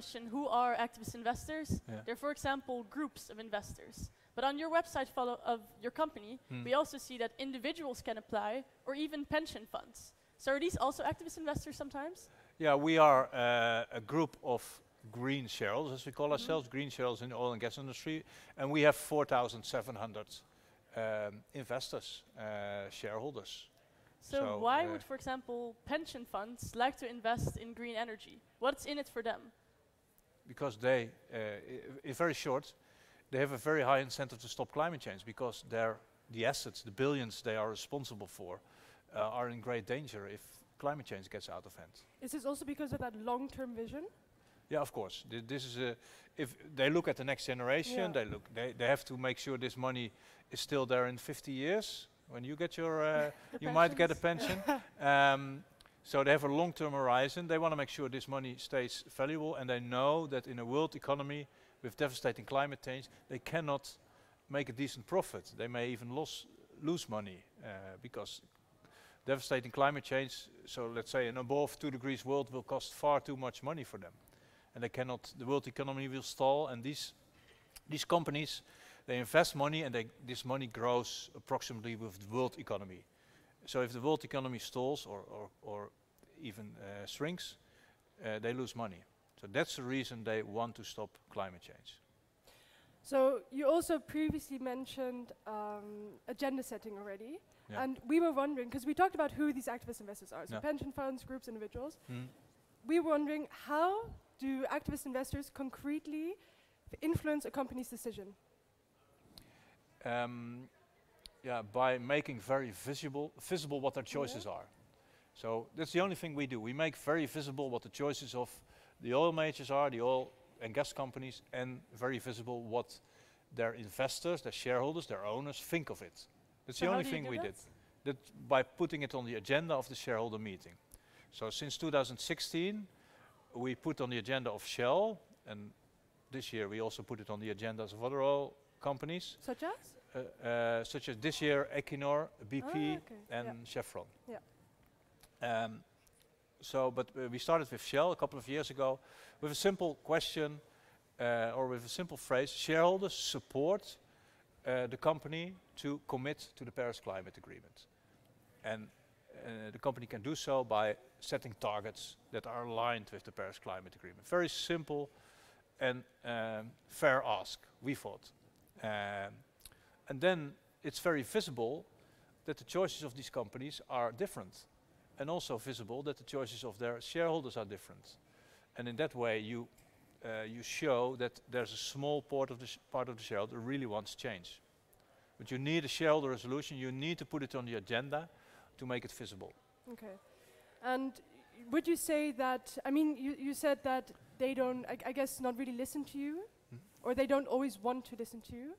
question, who are activist investors? Yeah. They're, for example, groups of investors. But on your website of your company, we also see that individuals can apply, or even pension funds. So are these also activist investors sometimes? Yeah, we are a group of green shareholders, as we call ourselves, green shareholders in the oil and gas industry. And we have 4,700 investors, shareholders. So why would, for example, pension funds like to invest in green energy? What's in it for them? Because they, in very short, they have a very high incentive to stop climate change, because the assets, the billions they are responsible for, are in great danger if climate change gets out of hand. Is this also because of that long-term vision? Yeah, of course. This is a, if they look at the next generation, yeah. They have to make sure this money is still there in 50 years. When you get your, you might get a pension. So they have a long-term horizon. They want to make sure this money stays valuable, and they know that in a world economy with devastating climate change, they cannot make a decent profit. They may even lose money because devastating climate change, so let's say an above 2 degrees world, will cost far too much money for them. And they cannot, the world economy will stall, and these companies, they invest money, and this money grows approximately with the world economy. So if the world economy stalls or even shrinks, they lose money. So that's the reason they want to stop climate change. So you also previously mentioned agenda setting already. Yeah. And we were wondering, because we talked about who these activist investors are, so yeah. pension funds, groups, individuals. We were wondering, how do activist investors concretely influence a company's decision? Yeah, by making very visible what their choices are. So that's the only thing we do. We make very visible what the choices of the oil majors are, the oil and gas companies, and very visible what their investors, their shareholders, their owners think of it. That's the only thing we did. That by putting it on the agenda of the shareholder meeting. So since 2016, we put on the agenda of Shell, and this year we also put it on the agendas of other oil companies. Such as? Such as this year, Equinor, BP, and Chevron. Yeah. But we started with Shell a couple of years ago with a simple question, or with a simple phrase: shareholders support the company to commit to the Paris Climate Agreement. And the company can do so by setting targets that are aligned with the Paris Climate Agreement. Very simple and fair ask, we thought. And then it's very visible that the choices of these companies are different, and also visible that the choices of their shareholders are different. And in that way, you show that there's a small part of the shareholder that really wants change. But you need a shareholder resolution. You need to put it on the agenda to make it visible. Okay. And would you say that, I mean, you said that they don't, I guess, not really listen to you? Or they don't always want to listen to you?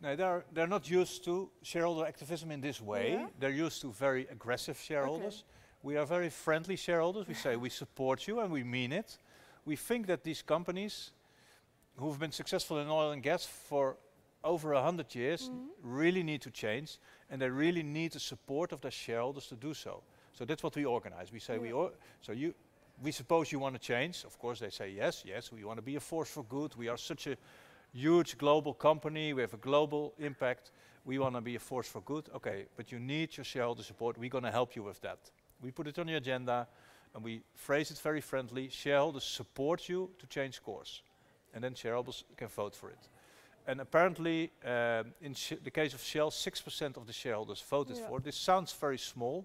No, they're not used to shareholder activism in this way. Yeah. They're used to very aggressive shareholders. Okay. We are very friendly shareholders. We say we support you, and we mean it. We think that these companies who've been successful in oil and gas for over 100 years really need to change, and they really need the support of their shareholders to do so. So that's what we organize. We say we suppose you want to change. Of course, they say yes, we want to be a force for good. We are such a huge global company. We have a global impact. We want to be a force for good. Okay, but you need your shareholder support. We're going to help you with that. We put it on the agenda, and we phrase it very friendly. Shareholders support you to change course, and then shareholders can vote for it. And apparently, in the case of Shell, 6% of the shareholders voted for it. This sounds very small,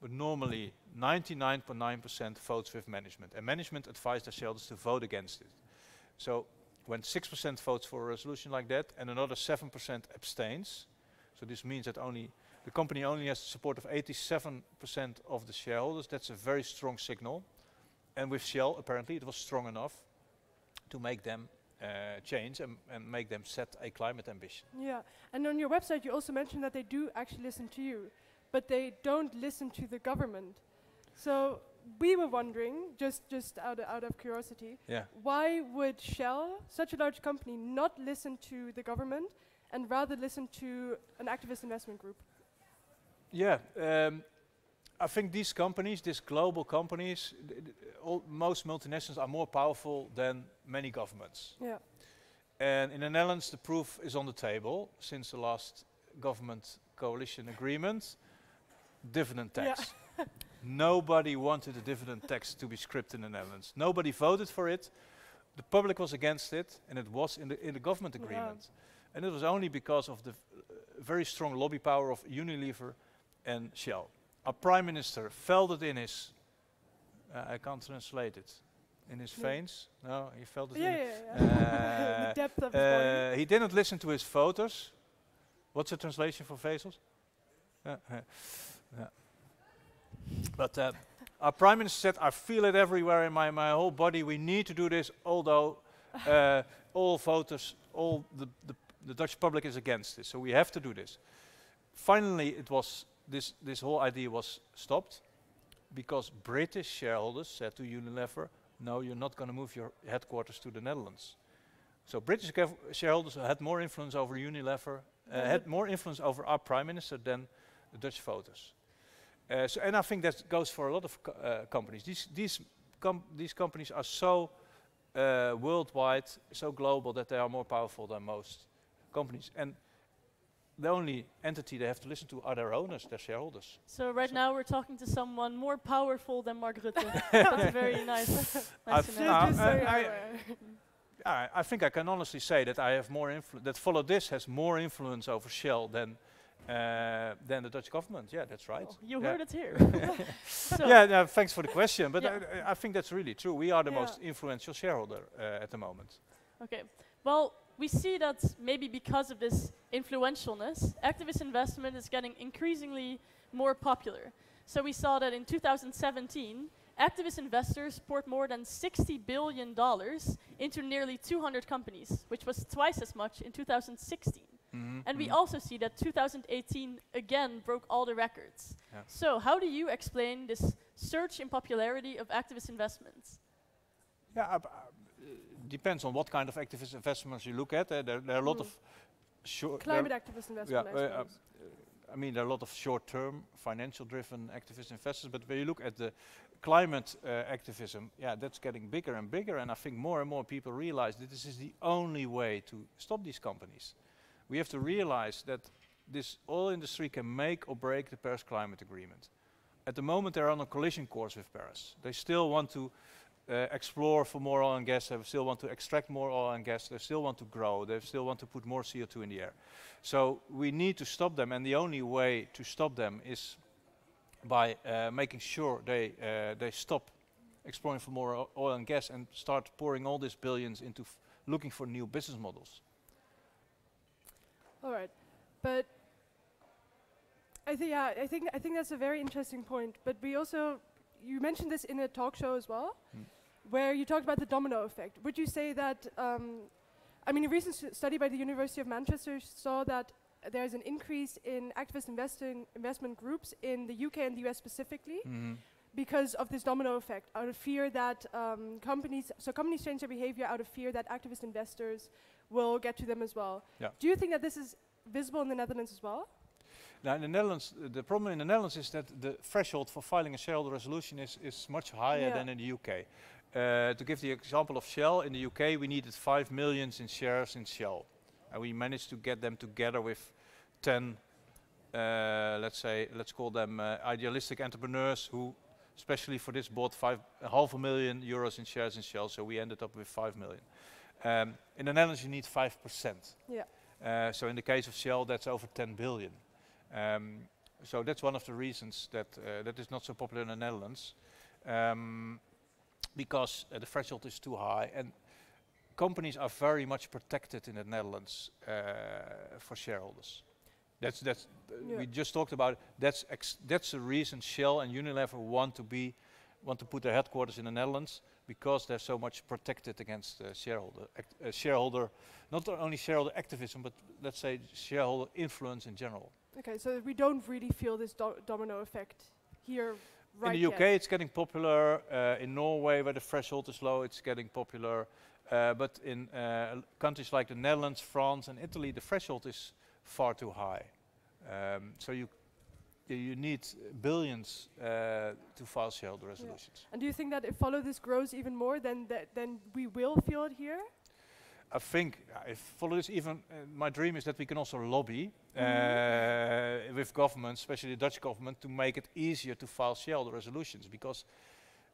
but normally 99.9% votes with management, and management advised their shareholders to vote against it. So when 6% votes for a resolution like that, and another 7% abstains, so this means that the company only has the support of 87% of the shareholders. That's a very strong signal, and with Shell, apparently, it was strong enough to make them change and make them set a climate ambition. Yeah, and on your website, you also mentioned that they do actually listen to you, but they don't listen to the government. So we were wondering, just out of curiosity, why would Shell, such a large company, not listen to the government and rather listen to an activist investment group? Yeah, I think these companies, these global companies, most multinationals are more powerful than many governments. Yeah. And in the Netherlands, the proof is on the table since the last government coalition agreement. Dividend tax. Yeah. Nobody wanted the dividend tax to be scripted in the Netherlands. Nobody voted for it. The public was against it, and it was in the government agreement. Yeah. And it was only because of the very strong lobby power of Unilever and Shell. Our prime minister felt it in his, I can't translate it, in his veins. No, he felt it in the depth of his body. He didn't listen to his voters. What's the translation for vezels? But our prime minister said, I feel it everywhere in my whole body. We need to do this, although all voters, all the Dutch public is against this. So we have to do this. Finally, it was this whole idea was stopped because British shareholders said to Unilever, no, you're not going to move your headquarters to the Netherlands. So British shareholders had more influence over Unilever, had more influence over our prime minister than the Dutch voters. So, and I think that goes for a lot of companies. These companies are so worldwide, so global, that they are more powerful than most companies. And the only entity they have to listen to are their owners, their shareholders. So right now we're talking to someone more powerful than Mark Rutte. That's very nice. I think I can honestly say that I have more influence. That Follow This has more influence over Shell than the Dutch government. Yeah, that's right. Oh, you heard it here. So yeah, no, thanks for the question. But I think that's really true. We are the most influential shareholder at the moment. Okay. Well, we see that maybe because of this influentialness, activist investment is getting increasingly more popular. So we saw that in 2017, activist investors poured more than $60 billion into nearly 200 companies, which was twice as much in 2016. And we also see that 2018 again broke all the records. Yeah. So how do you explain this surge in popularity of activist investments? Yeah, depends on what kind of activist investments you look at. There are a lot of short climate activist investments. Yeah, I mean, there are a lot of short-term financial-driven activist investors. But when you look at the climate activism, yeah, that's getting bigger and bigger. And I think more and more people realize that this is the only way to stop these companies. We have to realize that this oil industry can make or break the Paris Climate Agreement. At the moment, they're on a collision course with Paris. They still want to explore for more oil and gas. They still want to extract more oil and gas. They still want to grow. They still want to put more CO2 in the air. So we need to stop them, and the only way to stop them is by making sure they stop exploring for more oil and gas and start pouring all these billions into looking for new business models. All right, but I think that's a very interesting point. But we also, you mentioned this in a talk show as well, where you talked about the domino effect. Would you say that, I mean, a recent study by the University of Manchester saw that there's an increase in activist investment groups in the UK and the US specifically because of this domino effect, out of fear that companies change their behavior out of fear that activist investors will get to them as well. Yeah. Do you think that this is visible in the Netherlands as well? Now, in the Netherlands, the problem in the Netherlands is that the threshold for filing a shareholder resolution is much higher than in the UK. To give the example of Shell, in the UK we needed 5 million in shares in Shell. And we managed to get them together with 10, let's call them idealistic entrepreneurs who, especially for this, bought half a million euros in shares in Shell, so we ended up with 5 million. In the Netherlands you need 5%. Yeah. So in the case of Shell that's over 10 billion. So that's one of the reasons that that is not so popular in the Netherlands, because the threshold is too high and companies are very much protected in the Netherlands for shareholders. We just talked about it. That's the reason Shell and Unilever want to put their headquarters in the Netherlands, because they're so much protected against not only shareholder activism, but let's say shareholder influence in general. Okay, so we don't really feel this domino effect here right now. In the UK it's getting popular, in Norway where the threshold is low it's getting popular, but in countries like the Netherlands, France and Italy the threshold is far too high. So you you need billions to file shareholder resolutions. Yeah. And do you think that if Follow This grows even more, then we will feel it here? I think if Follow This even, my dream is that we can also lobby with governments, especially the Dutch government, to make it easier to file shareholder resolutions, because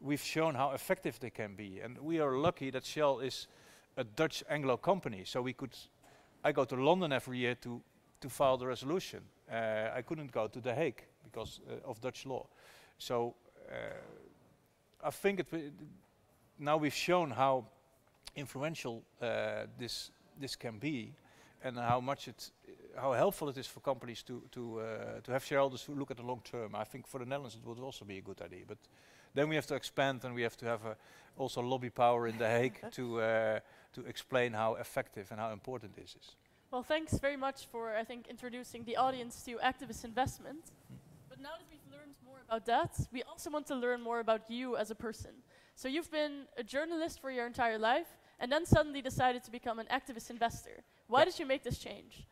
we've shown how effective they can be. And we are lucky that Shell is a Dutch Anglo company, so we could, I go to London every year to file the resolution. I couldn't go to The Hague because of Dutch law. So I think now we've shown how influential this can be, and how much how helpful it is for companies to have shareholders who look at the long term. I think for the Netherlands it would also be a good idea, but then we have to expand, and we have to have also lobby power in The Hague to explain how effective and how important this is. Well, thanks very much for, I think, introducing the audience to activist investment. But now that we've learned more about that, we also want to learn more about you as a person. So you've been a journalist for your entire life, and then suddenly decided to become an activist investor. Why did you make this change?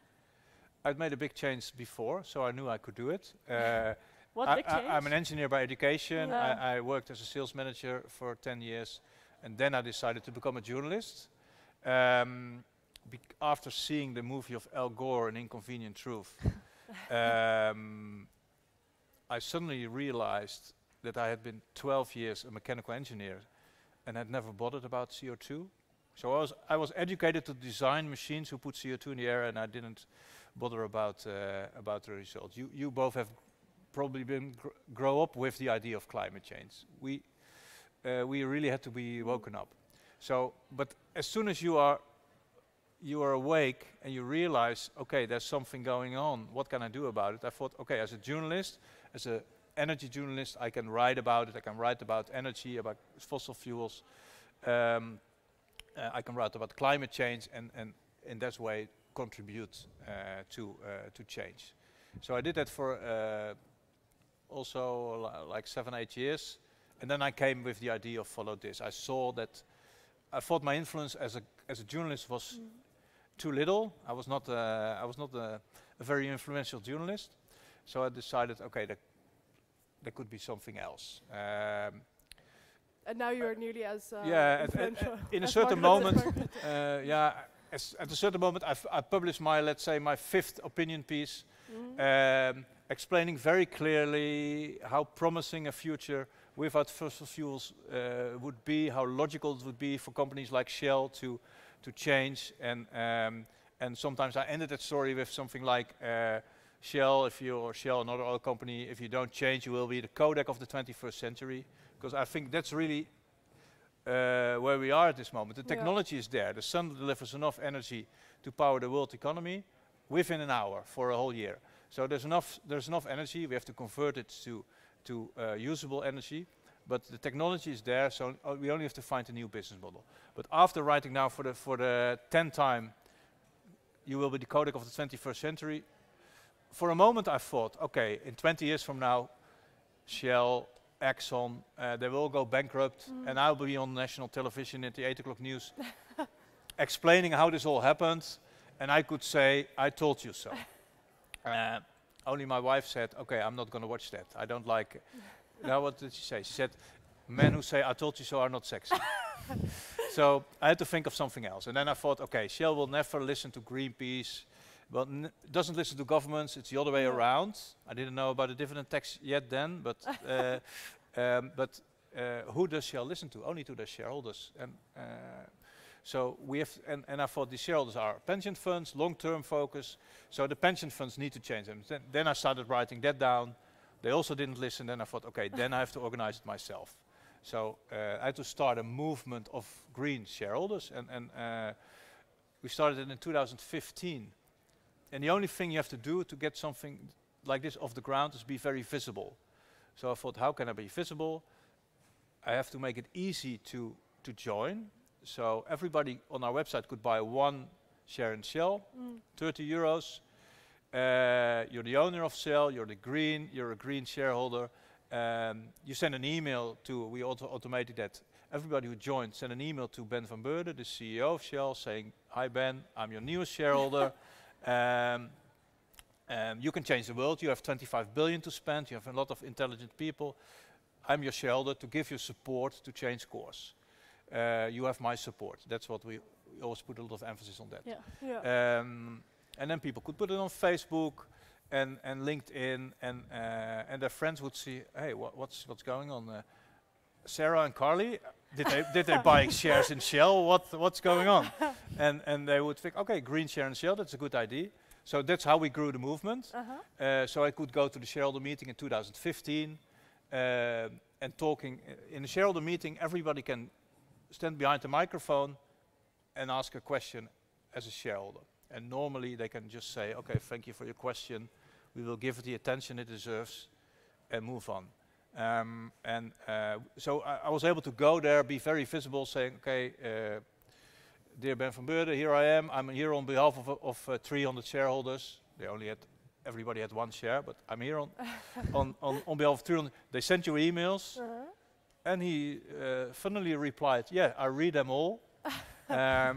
I'd made a big change before, so I knew I could do it. What big change? I'm an engineer by education. Yeah. I worked as a sales manager for 10 years, and then I decided to become a journalist. After seeing the movie of Al Gore, An Inconvenient Truth, I suddenly realized that I had been 12 years a mechanical engineer and had never bothered about CO2. So I was educated to design machines who put CO2 in the air, and I didn't bother about the results. You both have probably been grow up with the idea of climate change. We really had to be woken up. So, but as soon as you are awake and you realize, okay, there's something going on. What can I do about it? I thought, okay, as a journalist, as an energy journalist, I can write about it. I can write about energy, about fossil fuels. I can write about climate change, and in that way contribute to change. So I did that for also like 7, 8 years, and then I came with the idea of Follow This. I saw that I thought my influence as a journalist was too little. I was not a very influential journalist, so I decided, okay, there could be something else. And now you're nearly as influential. In a certain moment, at a certain moment, I published my, let's say, my 5th opinion piece, explaining very clearly how promising a future without fossil fuels would be, how logical it would be for companies like Shell to change, and sometimes I ended that story with something like, Shell, or another oil company, if you don't change, you will be the Kodak of the 21st century. Because I think that's really where we are at this moment. The technology is there. The sun delivers enough energy to power the world economy within an hour for a whole year. So there's enough energy. We have to convert it to usable energy. But the technology is there, so we only have to find a new business model. But after writing now for the 10th time, you will be the Kodak of the 21st century, for a moment I thought, okay, in 20 years from now, Shell, Exxon, they will go bankrupt, and I'll be on national television at the 8 o'clock news explaining how this all happened, and I could say, I told you so. Only my wife said, okay, I'm not going to watch that. I don't like it. Now what did she say? She said, men who say I told you so are not sexy. So I had to think of something else. And then I thought, okay, Shell will never listen to Greenpeace. Well, doesn't listen to governments, it's the other way around. I didn't know about the dividend tax yet then, but who does Shell listen to? Only to their shareholders. And so we have, and I thought the shareholders are pension funds, long-term focus, so the pension funds need to change them. Then I started writing that down. They also didn't listen, then I thought, okay, then I have to organize it myself. So I had to start a movement of green shareholders, and we started it in 2015. And the only thing you have to do to get something like this off the ground is be very visible. So I thought, how can I be visible? I have to make it easy to join. So everybody on our website could buy 1 share in Shell, €30. You're the owner of Shell, you're a green shareholder. You send an email to, we automated that. Everybody who joined sent an email to Ben van Beurden, the CEO of Shell, saying, hi Ben, I'm your newest shareholder. You can change the world. You have 25 billion to spend. You have a lot of intelligent people. I'm your shareholder to give you support to change course. You have my support. That's what we always put a lot of emphasis on that. Yeah. Yeah. And then people could put it on Facebook and LinkedIn, and their friends would see, hey, what's going on? Sarah and Carly, did they buy shares in Shell? What's going on? And they would think, okay, green share in Shell, that's a good idea. So that's how we grew the movement. So I could go to the shareholder meeting in 2015 and talking in the shareholder meeting. Everybody can stand behind the microphone and ask a question as a shareholder. And normally they can just say, okay, thank you for your question. We will give it the attention it deserves and move on. So I was able to go there, be very visible, saying, okay, dear Ben van Beurden, here I am. I'm here on behalf of 300 shareholders. They only had, everybody had one share, but I'm here on behalf of 300. They sent you emails. And he funnily replied, yeah, I read them all.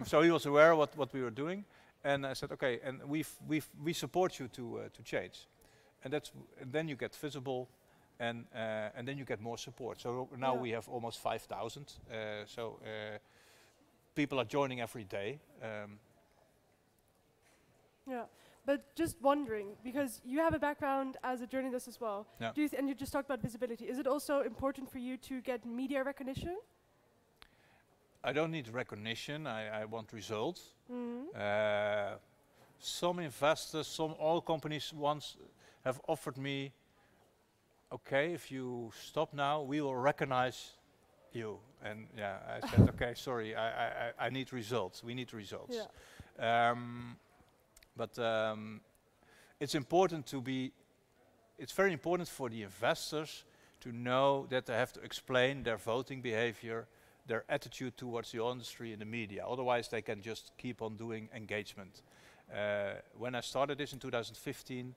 So he was aware what we were doing. And I said, okay, and we support you to change. And that's, and then you get visible, and then you get more support. So now we have almost 5,000. People are joining every day. Yeah, but just wondering, because you have a background as a journalist as well, and you just talked about visibility. Is it also important for you to get media recognition? I don't need recognition, I want results. Some investors, some oil companies once have offered me, okay, if you stop now, we will recognize you. And yeah, I said, okay, sorry, I need results, we need results. Yeah. It's important to be, it's very important for the investors to know that they have to explain their voting behavior, their attitude towards the oil industry and the media. Otherwise, they can just keep on doing engagement. When I started this in 2015,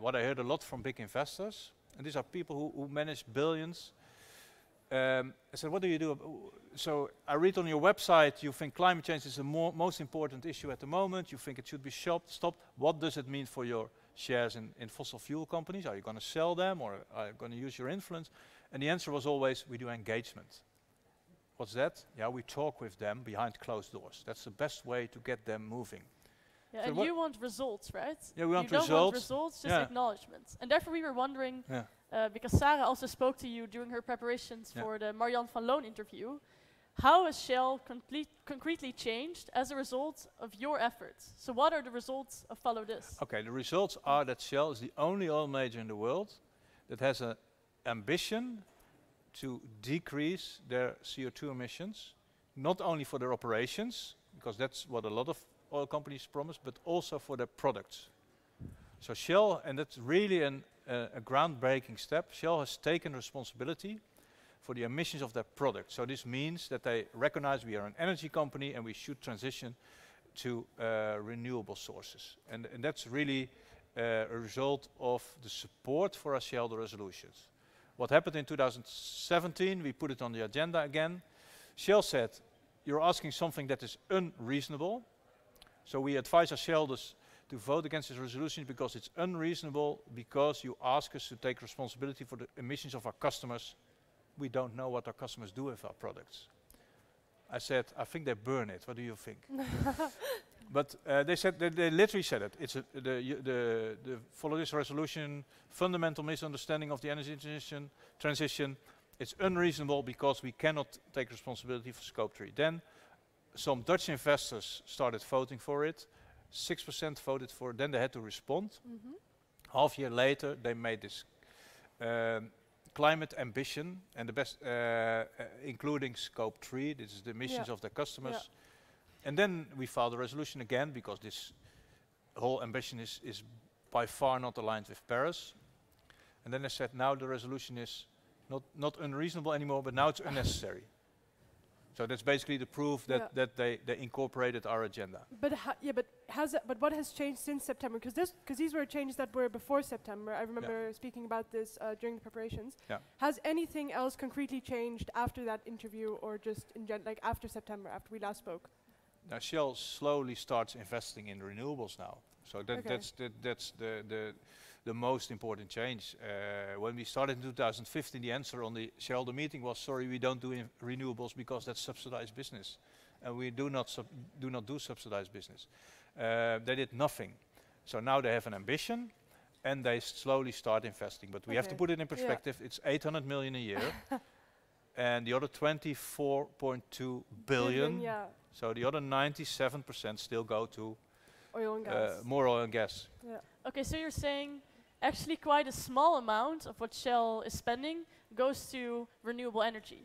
what I heard a lot from big investors, and these are people who manage billions, I said, what do you do? So I read on your website, you think climate change is the most important issue at the moment. You think it should be stopped. What does it mean for your shares in fossil fuel companies? Are you going to sell them, or are you going to use your influence? And the answer was always, we do engagement. What's that? Yeah, we talk with them behind closed doors. That's the best way to get them moving. Yeah, so and you want results, right? Yeah, we want results. You don't want results, just acknowledgement. And therefore we were wondering, because Sarah also spoke to you during her preparations for the Marianne van Loon interview, how has Shell concretely changed as a result of your efforts? So what are the results of Follow This? Okay, the results are that Shell is the only oil major in the world that has an ambition to decrease their CO2 emissions, not only for their operations, because that's what a lot of oil companies promise, but also for their products. So Shell, and that's really a groundbreaking step, Shell has taken responsibility for the emissions of their products. So this means that they recognize we are an energy company and we should transition to renewable sources. And that's really a result of the support for our shareholder resolutions. What happened in 2017, we put it on the agenda again. Shell said, you're asking something that is unreasonable. So we advise our shareholders to vote against this resolution because it's unreasonable, because you ask us to take responsibility for the emissions of our customers. We don't know what our customers do with our products. I said, I think they burn it. What do you think? But they said, they literally said it. It's the Follow This resolution, fundamental misunderstanding of the energy transition. It's unreasonable because we cannot take responsibility for Scope 3. Then some Dutch investors started voting for it. 6% voted for it. Then they had to respond. Half year later, they made this climate ambition, and the best, including Scope 3. This is the emissions of the customers. And then we filed a resolution again, because this whole ambition is by far not aligned with Paris. And then I said, now the resolution is not unreasonable anymore, but now it's unnecessary. So that's basically the proof that, that they incorporated our agenda. But what has changed since September? Because these were changes that were before September. I remember speaking about this during the preparations. Has anything else concretely changed after that interview, or just in like after September, after we last spoke? Now Shell slowly starts investing in renewables now. So that, okay. That's the most important change. When we started in 2015, the answer on the shareholder meeting was, sorry, we don't do renewables because that's subsidized business. And we do not do subsidized business. They did nothing. So now they have an ambition and they slowly start investing. But we have to put it in perspective. Yeah. It's 800 million a year. And the other 24.2 billion, yeah. So the other 97% still go to oil and gas. More oil and gas. Yeah. Okay, so you're saying actually quite a small amount of what Shell is spending goes to renewable energy.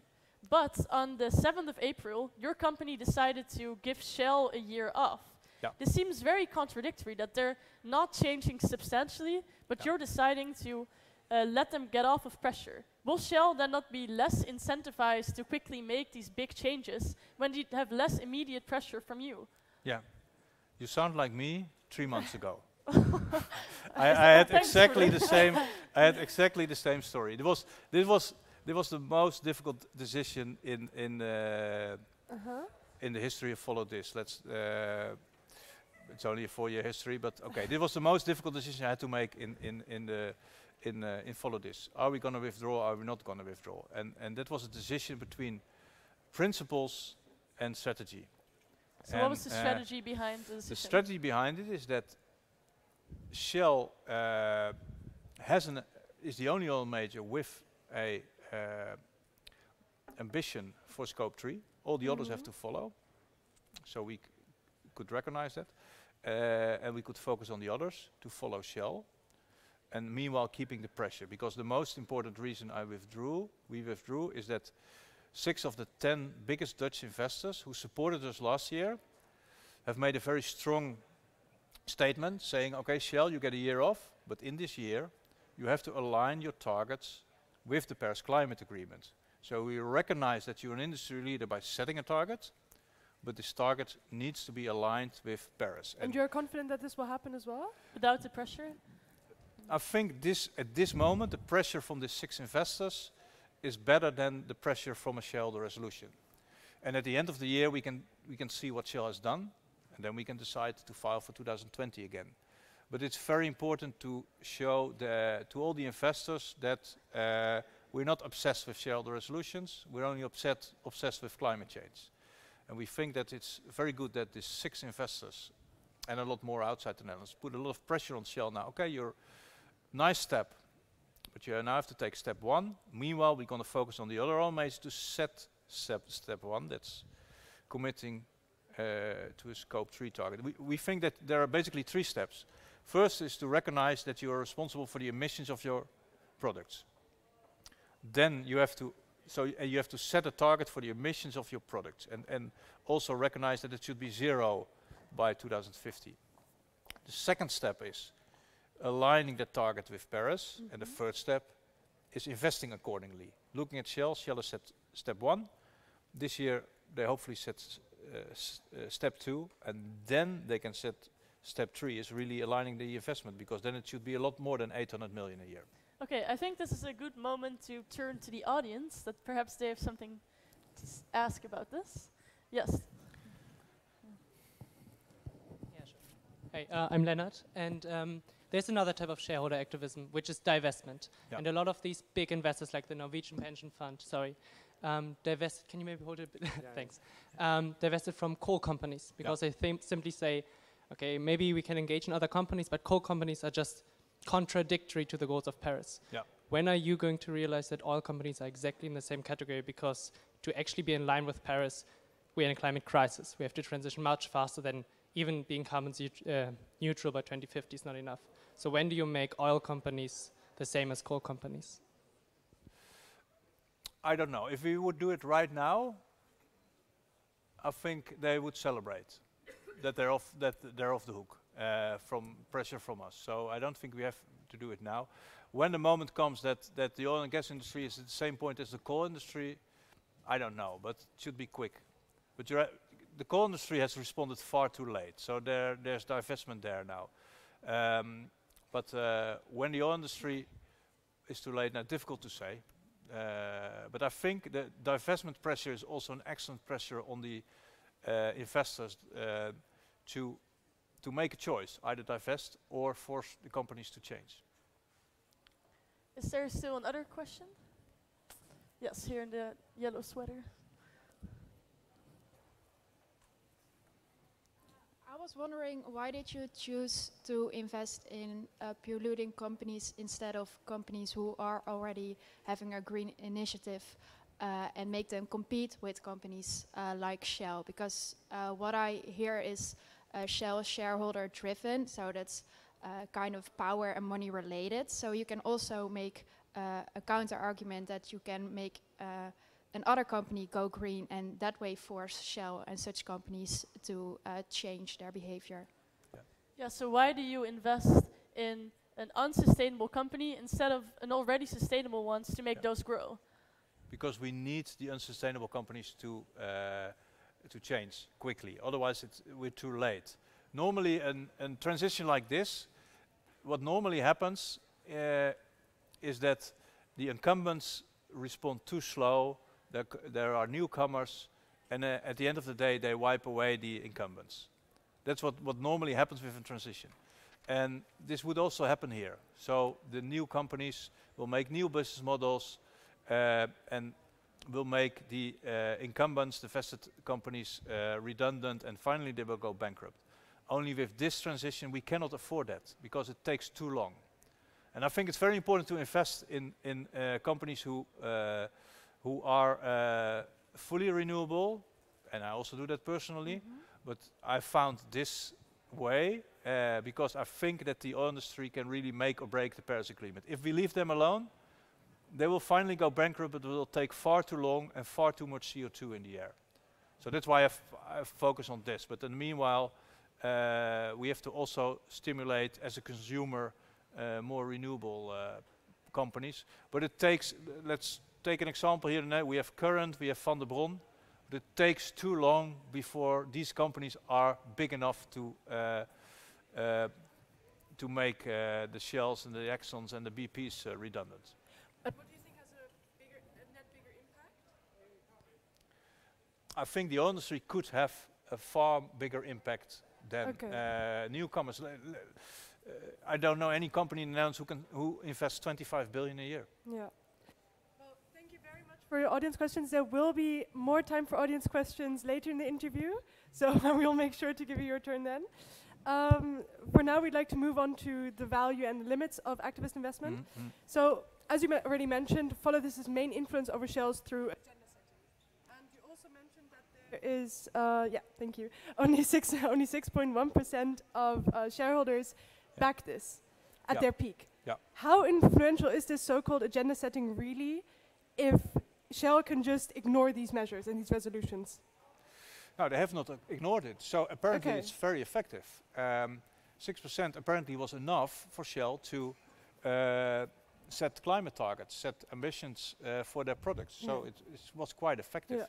But on the 7th of April, your company decided to give Shell a year off. Yeah. This seems very contradictory that they're not changing substantially, but you're deciding to let them get off of pressure. Will Shell then not be less incentivized to quickly make these big changes when you have less immediate pressure from you? Yeah. You sound like me 3 months ago. I had exactly the same story. This was the most difficult decision in the history of Follow This. It's only a 4-year history, but okay. This was the most difficult decision I had to make in Follow This. Are we going to withdraw? Are we not going to withdraw? And that was a decision between principles and strategy. So what was the strategy behind the decision? The strategy behind it is that Shell is the only oil major with a ambition for Scope 3. All the others have to follow. So we could recognize that. And we could focus on the others to follow Shell. And meanwhile, keeping the pressure, because the most important reason we withdrew, is that 6 of the 10 biggest Dutch investors who supported us last year have made a very strong statement saying, okay, Shell, you get a year off, but in this year, you have to align your targets with the Paris Climate Agreement. So we recognize that you're an industry leader by setting a target, but this target needs to be aligned with Paris. And you're confident that this will happen as well? Without the pressure? I think at this moment, the pressure from the 6 investors is better than the pressure from a shareholder resolution. And at the end of the year, we can see what Shell has done, and then we can decide to file for 2020 again. But it's very important to show to all the investors that we're not obsessed with shareholder resolutions, we're only obsessed with climate change. And we think that it's very good that the 6 investors, and a lot more outside the Netherlands, put a lot of pressure on Shell now. Okay, you're nice step, but you now have to take step 1. Meanwhile, we're going to focus on the other oil majors to set step 1. That's committing to a Scope 3 target. We think that there are basically 3 steps. First is to recognize that you are responsible for the emissions of your products. Then you have to you have to set a target for the emissions of your products, and also recognize that it should be 0 by 2050. The second step is aligning the target with Paris, and the third step is investing accordingly. Looking at Shell, Shell has set step 1. This year they hopefully set step 2, and then they can set step 3 is really aligning the investment, because then it should be a lot more than 800 million a year. Okay, I think this is a good moment to turn to the audience, that perhaps they have something to ask about this. Yes. Yeah, sure. Hey, I'm Leonard, and there's another type of shareholder activism, which is divestment. Yeah. And a lot of these big investors, like the Norwegian pension fund, sorry, divested, can you maybe hold it a bit? Yeah, thanks. Divested from coal companies, because they simply say, okay, maybe we can engage in other companies, but coal companies are just contradictory to the goals of Paris. Yeah. When are you going to realize that all companies are exactly in the same category? Because to actually be in line with Paris, we're in a climate crisis. We have to transition much faster than even being carbon neutral by 2050 is not enough. So when do you make oil companies the same as coal companies? I don't know. If we would do it right now, I think they would celebrate that they're off the hook from pressure from us. So I don't think we have to do it now. When the moment comes that the oil and gas industry is at the same point as the coal industry, I don't know, but it should be quick. But the coal industry has responded far too late, so there's divestment there now. But when the oil industry is too late, now difficult to say. But I think the divestment pressure is also an excellent pressure on the investors to to make a choice, either divest or force the companies to change. Is there still another question? Yes, here in the yellow sweater. I was wondering, why did you choose to invest in polluting companies instead of companies who are already having a green initiative and make them compete with companies like Shell? Because what I hear is Shell is shareholder driven, so that's kind of power and money related. So you can also make a counter argument that you can make another company go green and that way force Shell and such companies to change their behavior. Yeah. Yeah, so why do you invest in an unsustainable company instead of an already sustainable ones to make those grow? Because we need the unsustainable companies to change quickly, otherwise we're too late. Normally in transition like this, what normally happens is that the incumbents respond too slow, there are newcomers, and at the end of the day they wipe away the incumbents. That's what normally happens with a transition. And this would also happen here. So the new companies will make new business models and will make the incumbents, the vested companies, redundant, and finally they will go bankrupt. Only with this transition we cannot afford that, because it takes too long. And I think it's very important to invest in companies who are fully renewable, and I also do that personally, but I found this way because I think that the oil industry can really make or break the Paris Agreement. If we leave them alone, they will finally go bankrupt, but it will take far too long and far too much CO2 in the air. So that's why I focus on this. But in the meanwhile, we have to also stimulate, as a consumer, more renewable companies. But it takes, let's take an example here tonight. We have Current, we have Van der Bron. But it takes too long before these companies are big enough to make the Shells and the Exxons and the BPs redundant. But what do you think has a net bigger impact? I think the oil industry could have a far bigger impact than newcomers. I don't know any company in the Netherlands who invests 25 billion a year. Yeah. Well, thank you very much for your audience questions. There will be more time for audience questions later in the interview, so we'll make sure to give you your turn then. For now, we'd like to move on to the value and the limits of activist investment. So, as you already mentioned, Follow This' main influence over Shell's through agenda setting. And you also mentioned that there is, thank you, only 6.1% of shareholders back this at their peak. How influential is this so-called agenda setting really, if Shell can just ignore these measures and these resolutions? No, they have not ignored it. So apparently it's very effective. 6% apparently was enough for Shell to set climate targets, set ambitions for their products. So it was quite effective.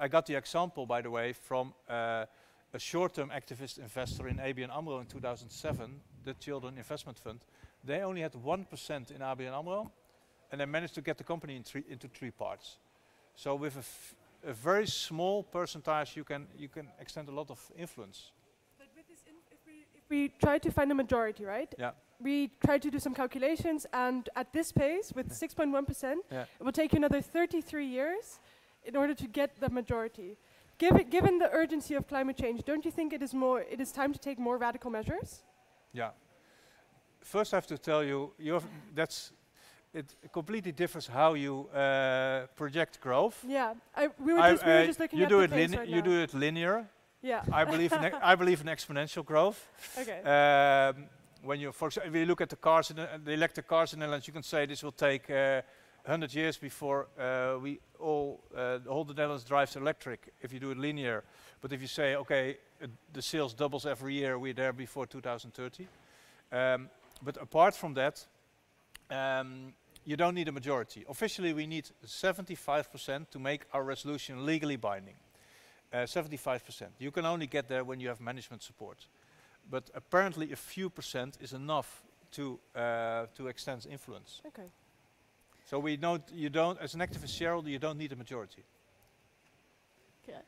I got the example, by the way, from a short-term activist investor in ABN AMRO in 2007, the Children Investment Fund. They only had 1% in ABN AMRO, and they managed to get the company into three parts. So with a very small percentage, you can extend a lot of influence. But with this, if we try to find a majority, right? Yeah. We tried to do some calculations, and at this pace, with 6.1%, it will take you another 33 years in order to get the majority. Given the urgency of climate change, don't you think it is time to take more radical measures? Yeah. First, I have to tell you, it completely differs how you project growth. Yeah, we were just looking at the things right now. You do it linear. Yeah. I believe in exponential growth. Okay. When you, for example, if you look at the cars, the electric cars in the Netherlands, you can say this will take 100 years before the whole Netherlands drives electric, if you do it linear. But if you say, okay, the sales doubles every year, we're there before 2030. But apart from that, you don't need a majority. Officially, we need 75% to make our resolution legally binding. 75%. You can only get there when you have management support. But apparently a few percent is enough to extend influence. Okay. So you don't, as an activist shareholder, you don't need a majority. Okay.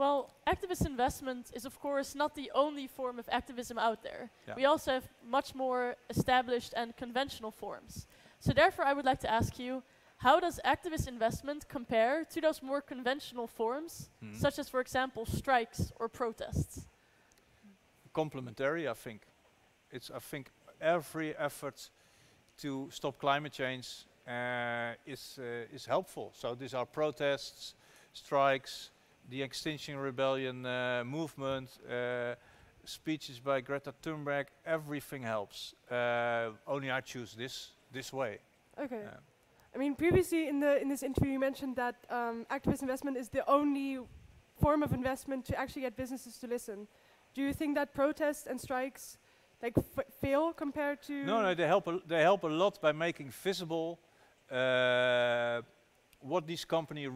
Well, activist investment is, of course, not the only form of activism out there. Yeah. We also have much more established and conventional forms. So therefore, I would like to ask you, how does activist investment compare to those more conventional forms, such as, for example, strikes or protests? Complementary, I think. It's, I think, every effort to stop climate change is helpful. So these are protests, strikes, the Extinction Rebellion movement, speeches by Greta Thunberg, everything helps. Only I choose this way. Okay. I mean, previously in this interview, you mentioned that activist investment is the only form of investment to actually get businesses to listen. Do you think that protests and strikes like fail compared to? No, no, they help a lot by making visible what these companies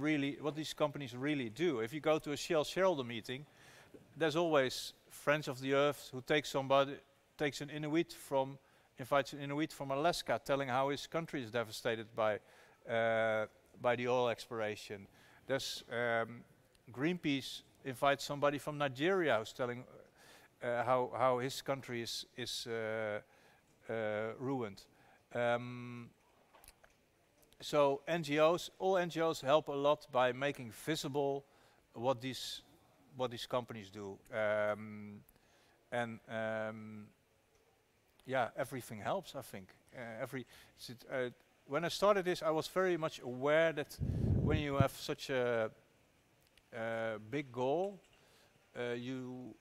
really do. If you go to a Shell shareholder meeting, there's always Friends of the Earth who invites an Inuit from Alaska, telling how his country is devastated by the oil exploration. There's Greenpeace invites somebody from Nigeria who's telling how his country is ruined. So NGOs, all NGOs help a lot by making visible what these companies do, yeah, everything helps. I think when I started this, I was very much aware that when you have such a big goal, you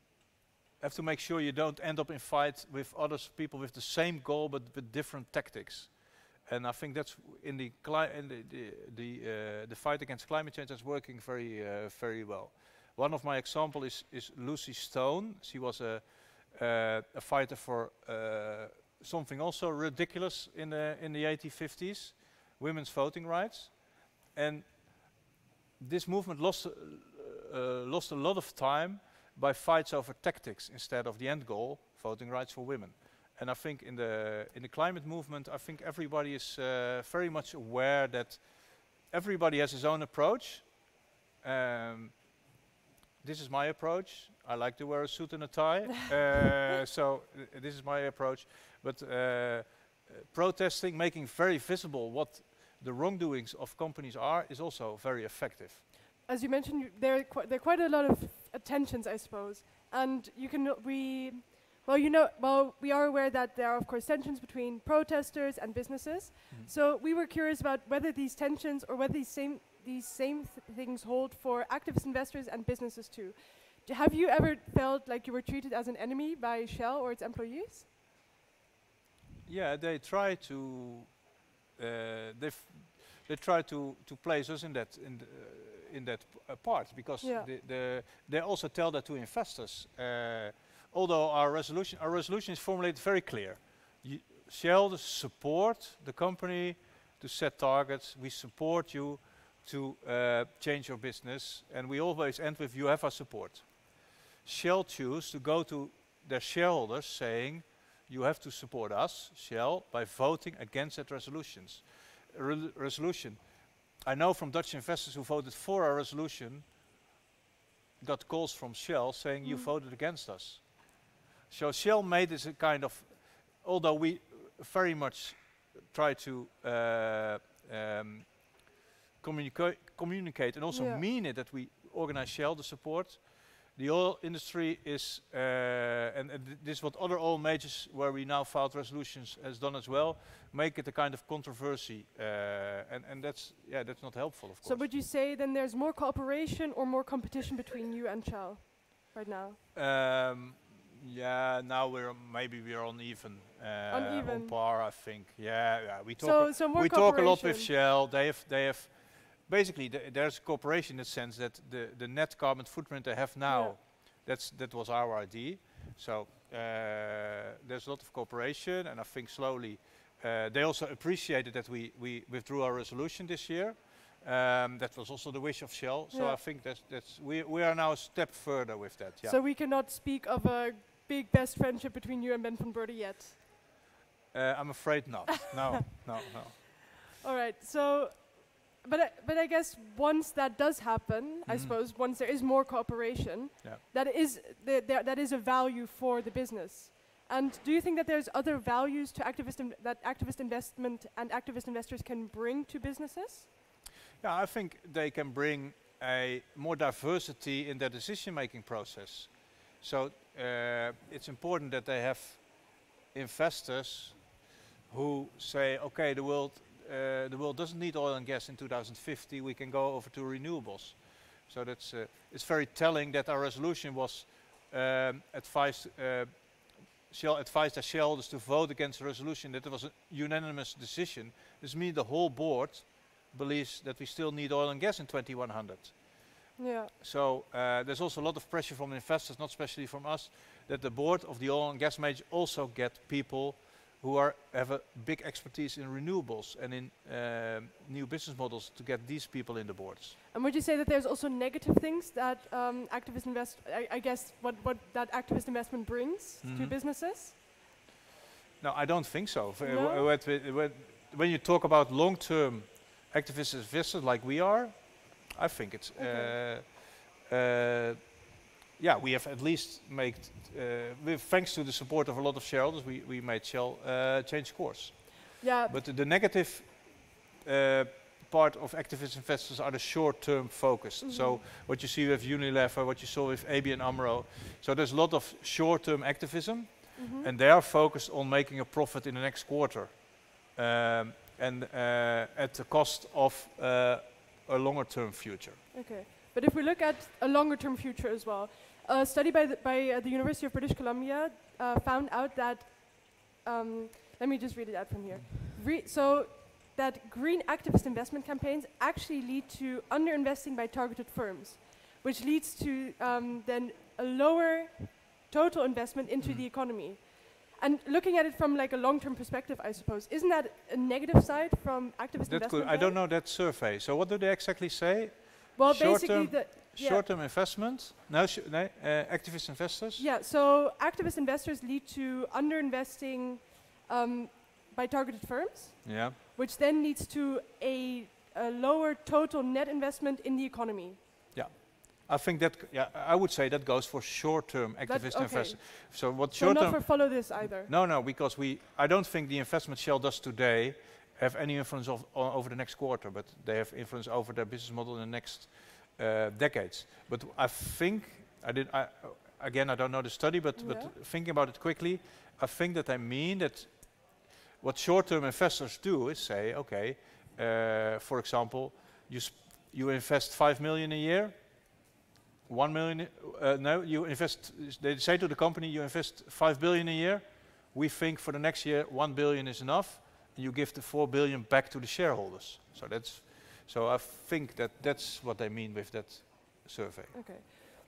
have to make sure you don't end up in fight with other people with the same goal but with different tactics. And I think that's in the fight against climate change that's working very, very well. One of my examples is Lucy Stone. She was a fighter for something also ridiculous in the 1850s, women's voting rights. And this movement lost a lot of time by fights over tactics instead of the end goal, voting rights for women. And I think in the climate movement, I think everybody is very much aware that everybody has his own approach. This is my approach. I like to wear a suit and a tie. So this is my approach. But protesting, making very visible what the wrongdoings of companies are, is also very effective. As you mentioned, there are quite a lot of tensions, I suppose. And you can we are aware that there are, of course, tensions between protesters and businesses. So we were curious about whether these tensions or whether these same things hold for activist investors and businesses too. Have you ever felt like you were treated as an enemy by Shell or its employees? Yeah, they try to they try to place us in that part, because yeah. they also tell that to investors. Although our resolution is formulated very clear. Shell support the company to set targets. We support you to change your business, and we always end with you have our support. Shell choose to go to their shareholders saying you have to support us, Shell, by voting against that resolution. I know from Dutch investors who voted for our resolution got calls from Shell saying you voted against us. So Shell made this a kind of, although we very much try to communicate and also mean it that we organize Shell to support. The oil industry is, and this is what other oil majors where we now filed resolutions has done as well, make it a kind of controversy, and that's not helpful, of course. So would you say then there's more cooperation or more competition between you and Shell right now? Yeah, now maybe we're uneven, on par, I think. Yeah, we talk we talk a lot with Shell. They have basically, there's cooperation in the sense that the net carbon footprint they have now, that was our idea. So there's a lot of cooperation, and I think slowly they also appreciated that we withdrew our resolution this year. That was also the wish of Shell. So I think we are now a step further with that. Yeah. So we cannot speak of a big best friendship between you and Ben van Beurden yet. I'm afraid not. No, no, no. All right. So. But I guess once that does happen, I suppose once there is more cooperation, that is a value for the business. And do you think that there's other values to activist investment and activist investors can bring to businesses? Yeah, I think they can bring a more diversity in their decision-making process. So it's important that they have investors who say, okay, the world doesn't need oil and gas in 2050, we can go over to renewables. So that's it's very telling that our resolution was advised their shareholders to vote against the resolution, that it was a unanimous decision. This means the whole board believes that we still need oil and gas in 2100. Yeah. So there's also a lot of pressure from investors, not especially from us, that the board of the oil and gas major also get people who have a big expertise in renewables and in new business models, to get these people in the boards. And would you say that there's also negative things that activist invest? I guess what that activist investment brings to businesses? No, I don't think so. No? When you talk about long-term activist investors like we are, I think it's yeah, we have at least made, thanks to the support of a lot of shareholders, we made Shell change course. Yeah. But the negative part of activist investors are the short-term focused. So what you see with Unilever, what you saw with ABN AMRO. So there's a lot of short-term activism, and they are focused on making a profit in the next quarter, and at the cost of a longer-term future. Okay. But if we look at a longer-term future as well, a study by the University of British Columbia found out that, let me just read it out from here. So that green activist investment campaigns actually lead to underinvesting by targeted firms, which leads to then a lower total investment into the economy. And looking at it from like a long-term perspective, I suppose, isn't that a negative side from activist investment? I don't know that survey. So what do they exactly say? Well, basically, short-term investment, activist investors. Yeah, so activist investors lead to underinvesting by targeted firms, which then leads to a lower total net investment in the economy. Yeah, I think that, I would say that goes for short-term activist investors. So what short-term? So not for Follow This either. No, no, because I don't think the investment Shell does today have any influence over the next quarter, but they have influence over their business model in the next decades. But I think, again, I don't know the study, but thinking about it quickly, I think that I mean that what short-term investors do is say, okay, for example, you invest 5 million a year, 1 million, no, you invest, they say to the company, you invest 5 billion a year, we think for the next year 1 billion is enough, you give the 4 billion back to the shareholders. So that's, so I think that that's what I mean with that survey. Okay.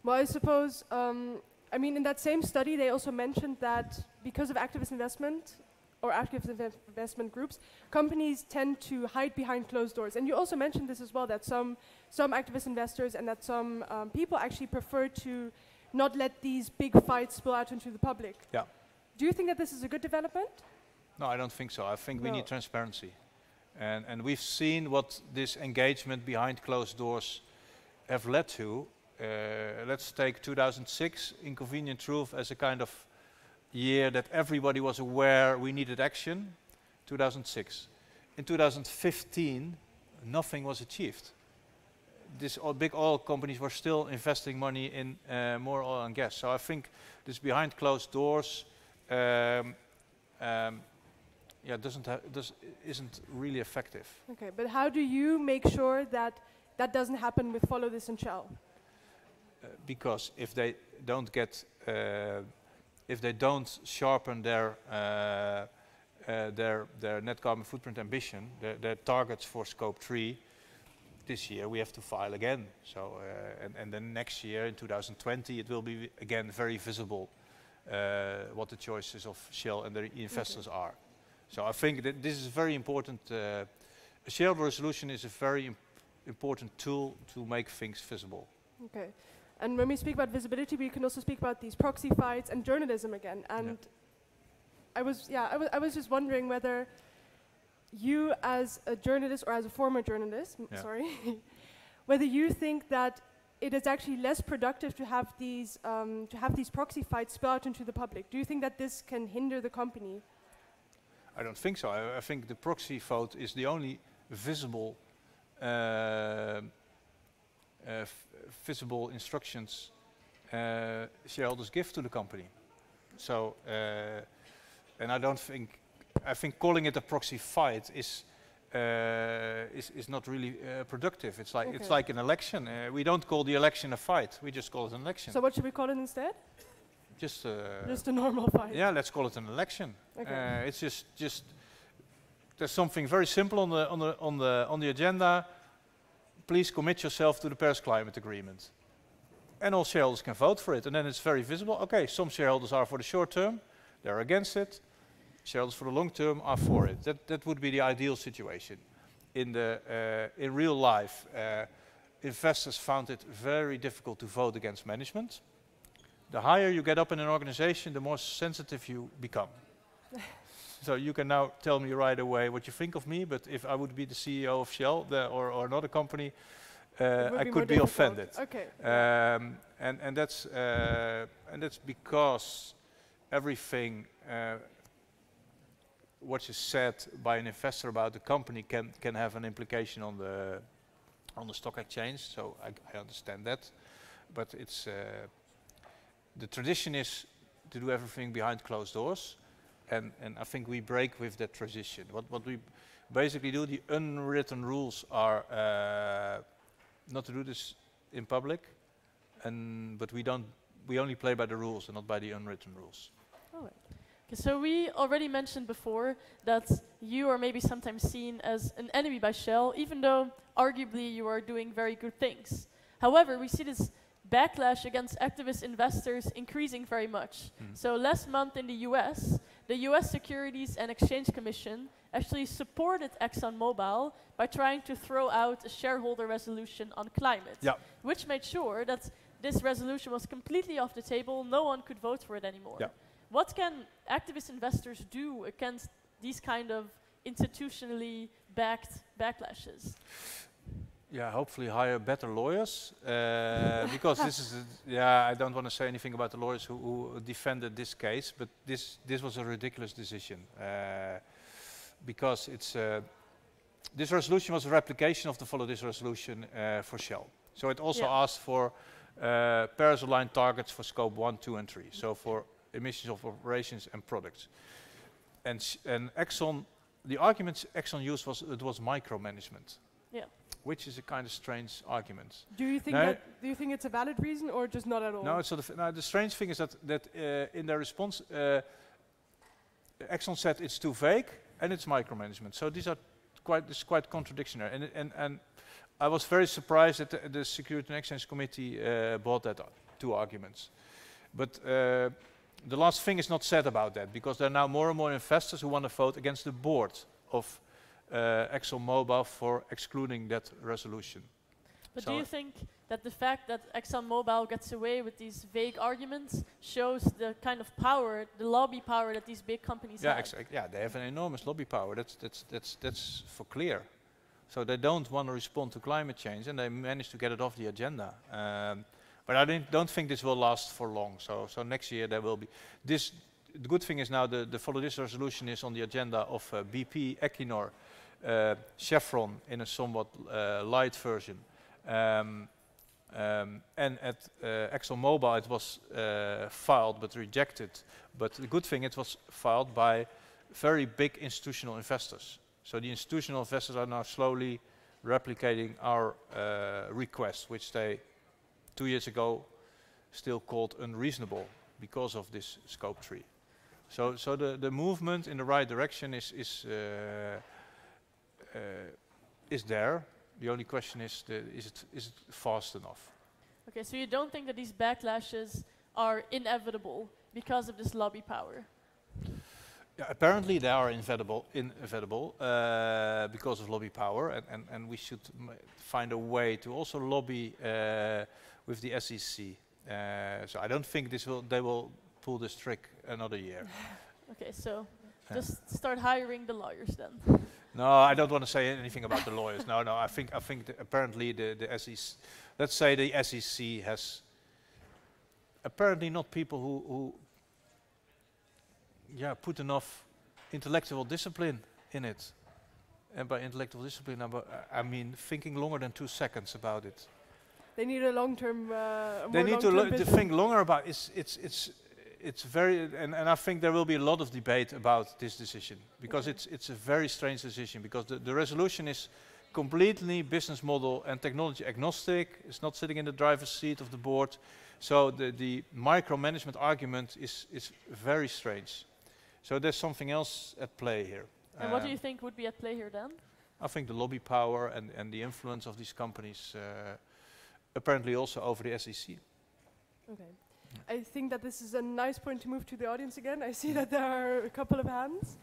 Well, I suppose, I mean, in that same study, they also mentioned that because of activist investment or activist investment groups, companies tend to hide behind closed doors. And you also mentioned this as well, that some activist investors and that some people actually prefer to not let these big fights spill out into the public. Yeah. Do you think that this is a good development? No, I don't think so. I think we need transparency. And we've seen what this engagement behind closed doors have led to. Let's take 2006, Inconvenient Truth, as a kind of year that everybody was aware we needed action, 2006. In 2015, nothing was achieved. These big oil companies were still investing money in more oil and gas. So I think this behind closed doors, yeah, isn't really effective. Okay, but how do you make sure that that doesn't happen with Follow This and Shell? Because if they don't get, if they don't sharpen their net carbon footprint ambition, their targets for Scope 3, this year we have to file again. So and then next year in 2020 it will be again very visible what the choices of Shell and the investors are. So I think that this is very important. A shareholder resolution is a very important tool to make things visible. Okay. And when we speak about visibility, we can also speak about these proxy fights and journalism again. And I was just wondering whether you as a journalist or as a former journalist, yeah. Sorry, whether you think that it is actually less productive to have these proxy fights spill out into the public. Do you think that this can hinder the company? I don't think so. I think the proxy vote is the only visible visible instructions shareholders give to the company. So, and I don't think, I think calling it a proxy fight is not really productive. It's like, okay. It's like an election. We don't call the election a fight. We just call it an election. So what should we call it instead? Just a normal fight. Yeah, let's call it an election. Okay. It's just there's something very simple on the agenda. Please commit yourself to the Paris Climate Agreement, and all shareholders can vote for it. And then it's very visible. Okay, some shareholders are for the short term; they're against it. Shareholders for the long term are for it. That would be the ideal situation. In real life, investors found it very difficult to vote against management. The higher you get up in an organization, the more sensitive you become. So you can now tell me right away what you think of me, but if I would be the CEO of Shell or another company, I could be offended. Okay. And that's because everything what is said by an investor about the company can have an implication on the stock exchange. So I understand that, but it's. The tradition is to do everything behind closed doors, and I think we break with that tradition. What we basically do, the unwritten rules are not to do this in public, but we only play by the rules and not by the unwritten rules. All right. So we already mentioned before that you are maybe sometimes seen as an enemy by Shell, even though arguably you are doing very good things. However, we see this backlash against activist investors increasing very much. Mm. So last month in the US Securities and Exchange Commission actually supported ExxonMobil by trying to throw out a shareholder resolution on climate, yeah. Which made sure that this resolution was completely off the table, no one could vote for it anymore. Yeah. What can activist investors do against these kind of institutionally backed backlashes? Yeah, hopefully hire better lawyers, because this is, yeah, I don't want to say anything about the lawyers who defended this case, but this was a ridiculous decision, because it's, this resolution was a replication of the Follow This resolution for Shell. So it also yeah. asked for Paris-aligned targets for scope 1, 2 and 3, so for emissions of operations and products. And Exxon, the arguments Exxon used was, it was micromanagement. Yeah. Which is a kind of strange argument. Do you think it's a valid reason, or just not at all? No. So the strange thing is that in their response, Exxon said it's too vague and it's micromanagement. So these are quite contradictionary. And I was very surprised that the Security and Exchange Committee brought that two arguments. But the last thing is not said about that, because there are now more and more investors who want to vote against the board of. ExxonMobil for excluding that resolution. But so do you think that the fact that ExxonMobil gets away with these vague arguments shows the kind of power, the lobby power that these big companies have? Exactly. Yeah, they have an enormous lobby power. That's for clear. So they don't want to respond to climate change, and they managed to get it off the agenda. But I don't think this will last for long. So next year there will be this. The good thing is now the Follow This resolution is on the agenda of BP, Equinor, Chevron in a somewhat light version, and at ExxonMobil it was filed but rejected. But the good thing, it was filed by very big institutional investors. So the institutional investors are now slowly replicating our request, which they 2 years ago still called unreasonable because of this scope 3. So the movement in the right direction is there. The only question is, is it fast enough? Okay, so you don't think that these backlashes are inevitable because of this lobby power? Yeah, apparently they are inevitable because of lobby power, and we should find a way to also lobby with the SEC. So I don't think they will pull this trick another year. Okay, so just start hiring the lawyers then. No, I don't want to say anything about the lawyers. No, no. I think that apparently the SEC, let's say the SEC has apparently not people who put enough intellectual discipline in it. And by intellectual discipline, I mean thinking longer than 2 seconds about it. They need a long-term. They need to think longer about it. It's very, and I think there will be a lot of debate about this decision, because it's a very strange decision, because the resolution is completely business model and technology agnostic. It's not sitting in the driver's seat of the board, so the micromanagement argument is very strange. So there's something else at play here. And what do you think would be at play here then? I think the lobby power and the influence of these companies. Apparently also over the SEC. Okay. I think that this is a nice point to move to the audience again. I see that there are a couple of hands.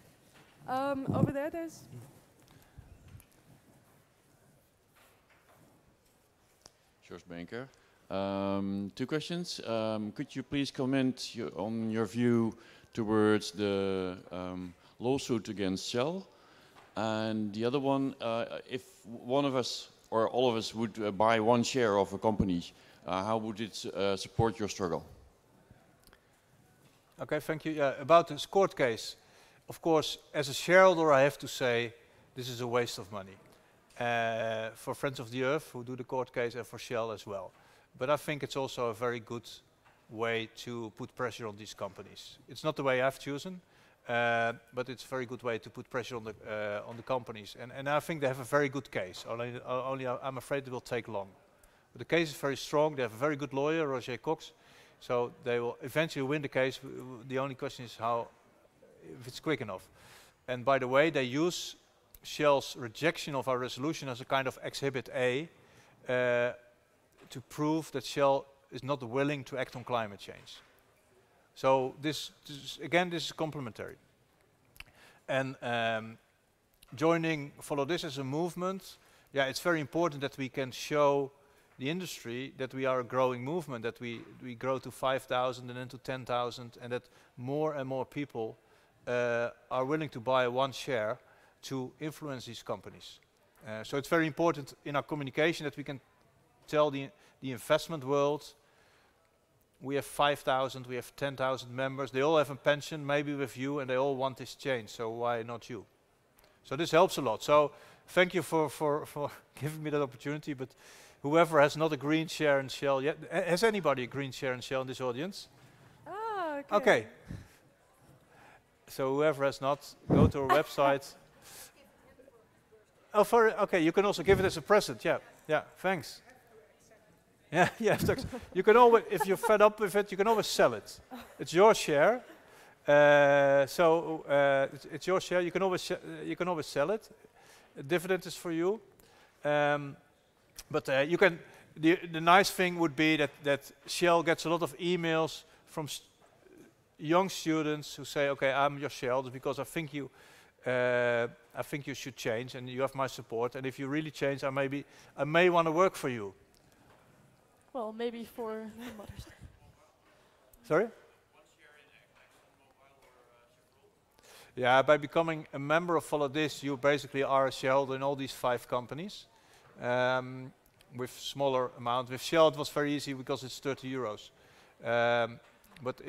Over there, there's... George Banker. 2 questions. Could you please comment on your view towards the lawsuit against Shell? And the other one, if one of us or all of us would buy 1 share of a company, how would it support your struggle? Okay, thank you. About this court case, of course, as a shareholder, I have to say this is a waste of money. For Friends of the Earth, who do the court case, and for Shell as well. But I think it's also a very good way to put pressure on these companies. It's not the way I've chosen, but it's a very good way to put pressure on the companies, and I think they have a very good case. Only I'm afraid it will take long. But the case is very strong. They have a very good lawyer, Roger Cox, so they will eventually win the case. The only question is how, if it's quick enough. And by the way, they use Shell's rejection of our resolution as a kind of exhibit A to prove that Shell is not willing to act on climate change. So this is complementary. And joining Follow This as a movement, yeah, it's very important that we can show the industry that we are a growing movement, that we grow to 5,000 and then to 10,000, and that more and more people are willing to buy 1 share to influence these companies. So it's very important in our communication that we can tell the investment world, we have 5,000, we have 10,000 members, they all have a pension, maybe with you, and they all want this change, so why not you? So this helps a lot. So thank you for giving me that opportunity, but whoever has not a green share in Shell yet, has anybody a green share in Shell in this audience? Ah, okay. Okay. So whoever has not, go to our website. Oh, okay, you can also give it as a present, yeah, yeah, thanks. Yeah, yeah. You can always, if you're fed up with it, you can always sell it. It's your share, so it's your share. You can always sell it. A dividend is for you, but you can. The nice thing would be that Shell gets a lot of emails from young students who say, "Okay, I'm your shareholder because I think you should change, and you have my support. And if you really change, I may want to work for you." Well, maybe for Mother's Day. Sorry? Yeah, by becoming a member of Follow This, you basically are a shareholder in all these 5 companies with smaller amount. With Shell, it was very easy because it's 30 euros. But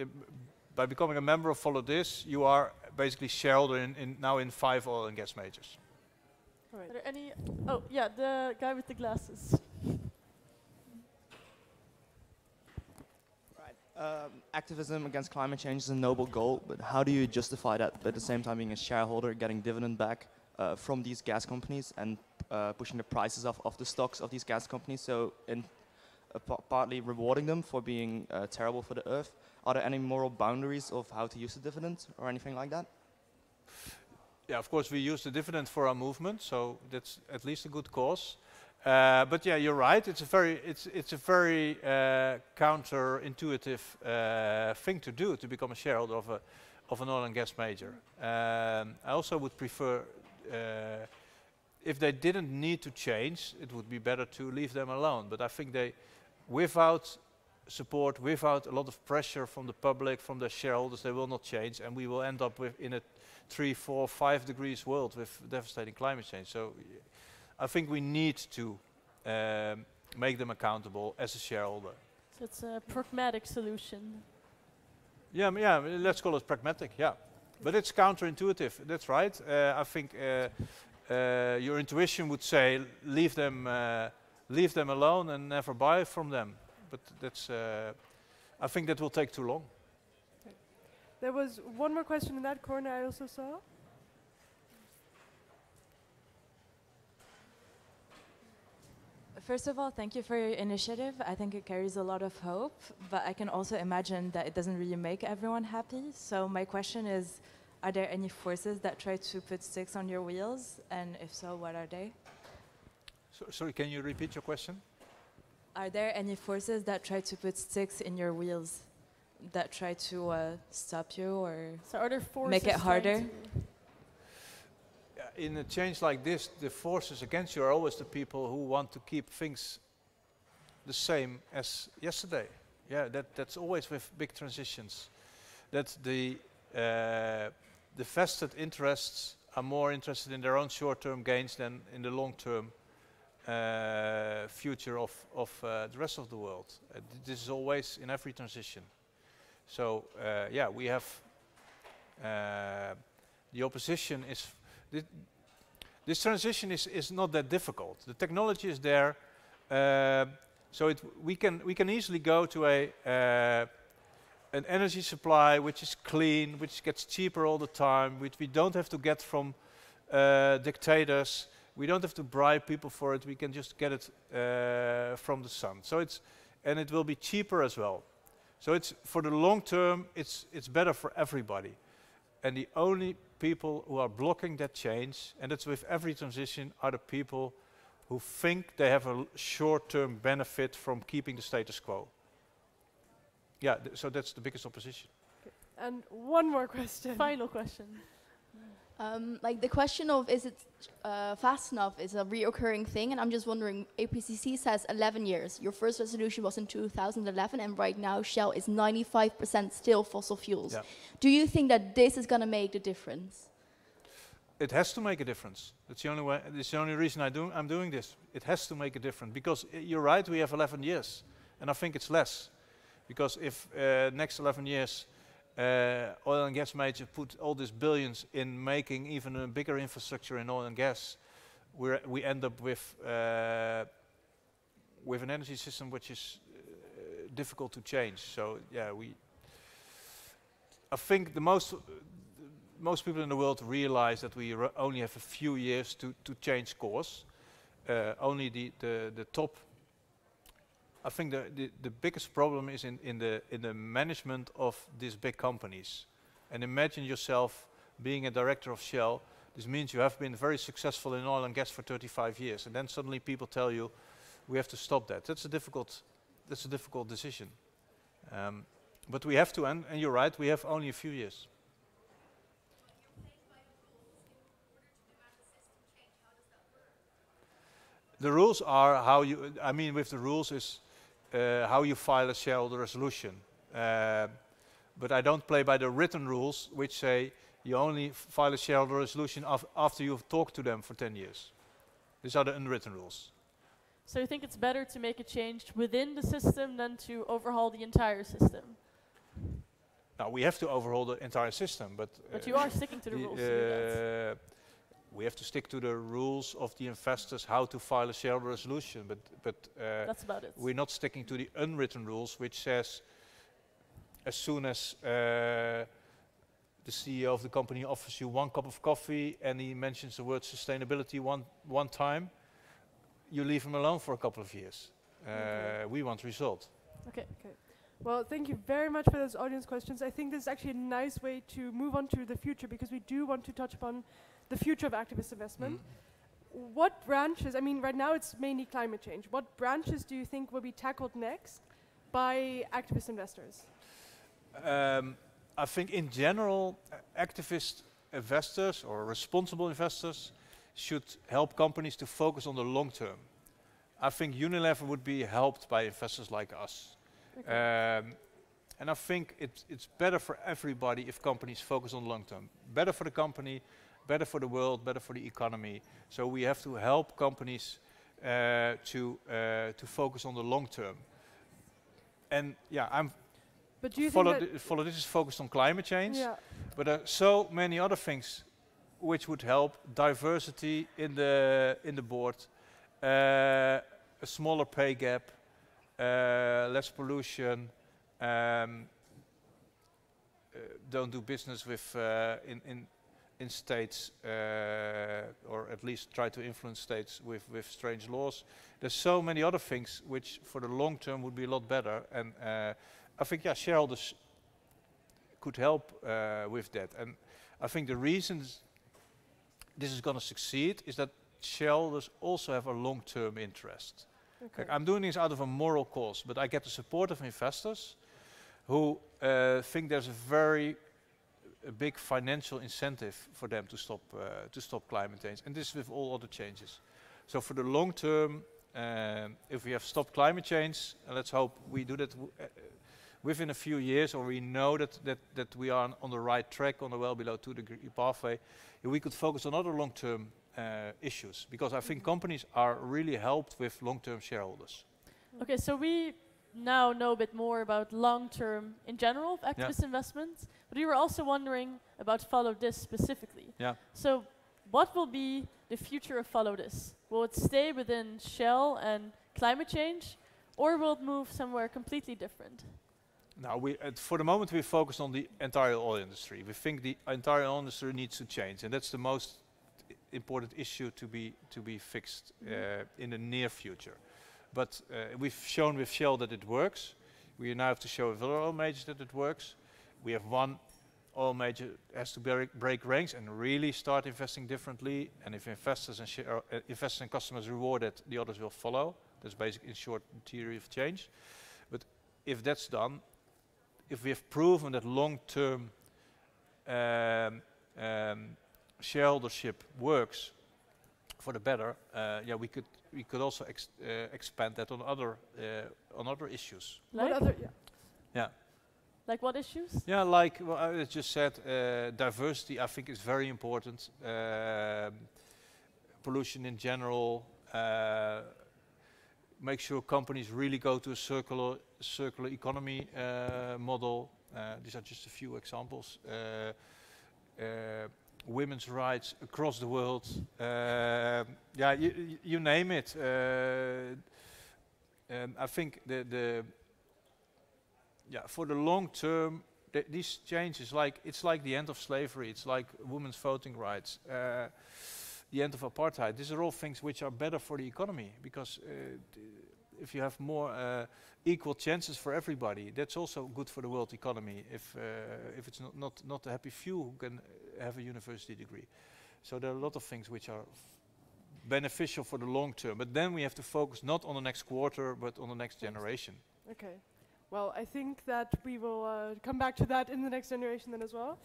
by becoming a member of Follow This, you are basically shareholder now in 5 oil and gas majors. All right. Are there any? Oh, yeah, the guy with the glasses. Activism against climate change is a noble goal, but how do you justify that, but at the same time being a shareholder, getting dividend back from these gas companies and pushing the prices of the stocks of these gas companies, so in partly rewarding them for being terrible for the earth? Are there any moral boundaries of how to use the dividend or anything like that? Yeah, of course we use the dividend for our movement, so that's at least a good cause. But yeah, you're right. It's a very counterintuitive thing to do, to become a shareholder of an oil and gas major. I also would prefer if they didn't need to change, it would be better to leave them alone. But I think they, without support, without a lot of pressure from the public, from the shareholders, they will not change, and we will end up in a 3, 4, 5 degrees world with devastating climate change. So I think we need to make them accountable as a shareholder. So it's a pragmatic solution. Yeah, yeah, let's call it pragmatic, yeah. But it's counterintuitive, that's right. I think your intuition would say leave them alone and never buy from them. But that's, I think that will take too long. Okay. There was one more question in that corner I also saw. First of all, thank you for your initiative. I think it carries a lot of hope, but I can also imagine that it doesn't really make everyone happy. So my question is, are there any forces that try to put sticks on your wheels? And if so, what are they? So, sorry, can you repeat your question? Are there any forces that try to put sticks in your wheels, that try to stop you or make it harder? In a change like this, the forces against you are always the people who want to keep things the same as yesterday. Yeah, that's always with big transitions. That the vested interests are more interested in their own short-term gains than in the long-term future of the rest of the world. This is always in every transition. So yeah, we have the opposition is. This transition is not that difficult. The technology is there, so we can easily go to an energy supply which is clean, which gets cheaper all the time, which we don't have to get from dictators. We don't have to bribe people for it. We can just get it from the sun. So and it will be cheaper as well. So for the long term, it's better for everybody. And the only people who are blocking that change, and that's with every transition, are the people who think they have a short-term benefit from keeping the status quo. Yeah, so that's the biggest opposition. Kay. And one more question. Final question. Like the question of is it fast enough is a reoccurring thing, and I'm just wondering, APCC says 11 years. Your first resolution was in 2011, and right now Shell is 95% still fossil fuels. Yeah. Do you think that this is going to make the difference? It has to make a difference. That's the only way. It's the only reason I'm doing this. It has to make a difference, because you're right. We have 11 years, and I think it's less, because if next 11 years. Oil and gas majors put all these billions in making even a bigger infrastructure in oil and gas, we end up with an energy system which is difficult to change. So yeah, I think most people in the world realize that we only have a few years to change course. Only the top. I think the biggest problem is in the management of these big companies. And imagine yourself being a director of Shell. This means you have been very successful in oil and gas for 35 years, and then suddenly people tell you, we have to stop that. That's a difficult decision. But we have to, and you're right, we have only a few years. The rules are how you, I mean, with the rules is, how you file a shareholder resolution, but I don't play by the written rules, which say you only file a shareholder resolution after you've talked to them for 10 years. These are the unwritten rules. So you think it's better to make a change within the system than to overhaul the entire system? Now we have to overhaul the entire system, but you are sticking to the rules. We have to stick to the rules of the investors, how to file a shareholder resolution, but that's about it. We're not sticking to the unwritten rules, which says as soon as the CEO of the company offers you one cup of coffee and he mentions the word sustainability one time, you leave him alone for a couple of years. Okay. We want results. Okay. Okay. Well, thank you very much for those audience questions. I think this is actually a nice way to move on to the future, because we do want to touch upon the future of activist investment. Mm-hmm. What branches, I mean, right now it's mainly climate change. What branches do you think will be tackled next by activist investors? I think in general, activist investors or responsible investors should help companies to focus on the long term. I think Unilever would be helped by investors like us. Okay. And I think it's better for everybody if companies focus on long term. Better for the company, better for the world, better for the economy. So we have to help companies to focus on the long term. And yeah, but do you think Follow This is focused on climate change, yeah. But there are so many other things which would help: diversity in the board, a smaller pay gap, less pollution. Don't do business with in states, or at least try to influence states with strange laws. There's so many other things which, for the long term, would be a lot better. And I think, yeah, shareholders could help with that. And I think the reasons this is going to succeed is that shareholders also have a long-term interest. Okay. Like, I'm doing this out of a moral cause, but I get the support of investors who think there's a big financial incentive for them to stop climate change, and this with all other changes. So for the long term, if we have stopped climate change, let's hope we do that within a few years, or we know that we are on the right track, on the well below 2-degree pathway, we could focus on other long-term issues, because I think companies are really helped with long-term shareholders. Okay, so we now know a bit more about long-term in general activist investments, but we were also wondering about Follow This specifically. Yeah. So what will be the future of Follow This? Will it stay within Shell and climate change, or will it move somewhere completely different? Now, for the moment, we focus on the entire oil industry. We think the entire oil industry needs to change, and that's the most important issue to be fixed in the near future. But we've shown with Shell that it works. We now have to show with other oil majors that it works. We have one oil major has to break ranks and really start investing differently. And if investors and customers reward it, the others will follow. That's basically, in short, the theory of change. But if that's done, if we have proven that long-term shareholdership works for the better, yeah, we could also expand that on other issues. Like what other? Yeah. Yeah. Like what issues? Yeah, like what I just said, diversity. I think is very important. Pollution in general. Make sure companies really go to a circular economy model. These are just a few examples. Women's rights across the world. Yeah, you name it. I think for the long term, these changes, it's like the end of slavery. It's like women's voting rights. The end of apartheid. These are all things which are better for the economy, because if you have more equal chances for everybody, that's also good for the world economy. If it's not a happy few who can have a university degree, so there are a lot of things which are beneficial for the long term. But then we have to focus not on the next quarter, but on the next generation. Okay. Well, I think that we will come back to that in the next generation then as well.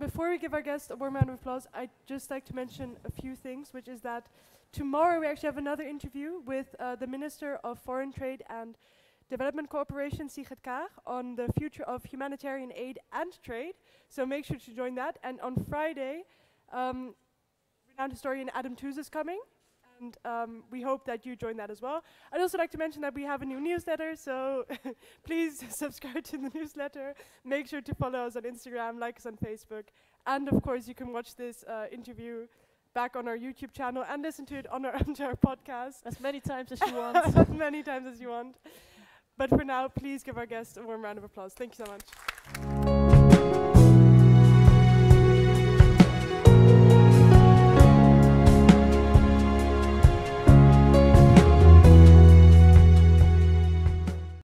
Before we give our guests a warm round of applause, I'd just like to mention a few things, which is that tomorrow we actually have another interview with the Minister of Foreign Trade and Development Cooperation, Sigrid Kaag, on the future of humanitarian aid and trade. So make sure to join that. And on Friday, renowned historian Adam Tooze is coming, and we hope that you join that as well. I'd also like to mention that we have a new newsletter, so please subscribe to the newsletter. Make sure to follow us on Instagram, like us on Facebook, and of course you can watch this interview back on our YouTube channel and listen to it on our podcast. As many times as you want. As many times as you want. But for now, please give our guests a warm round of applause. Thank you so much.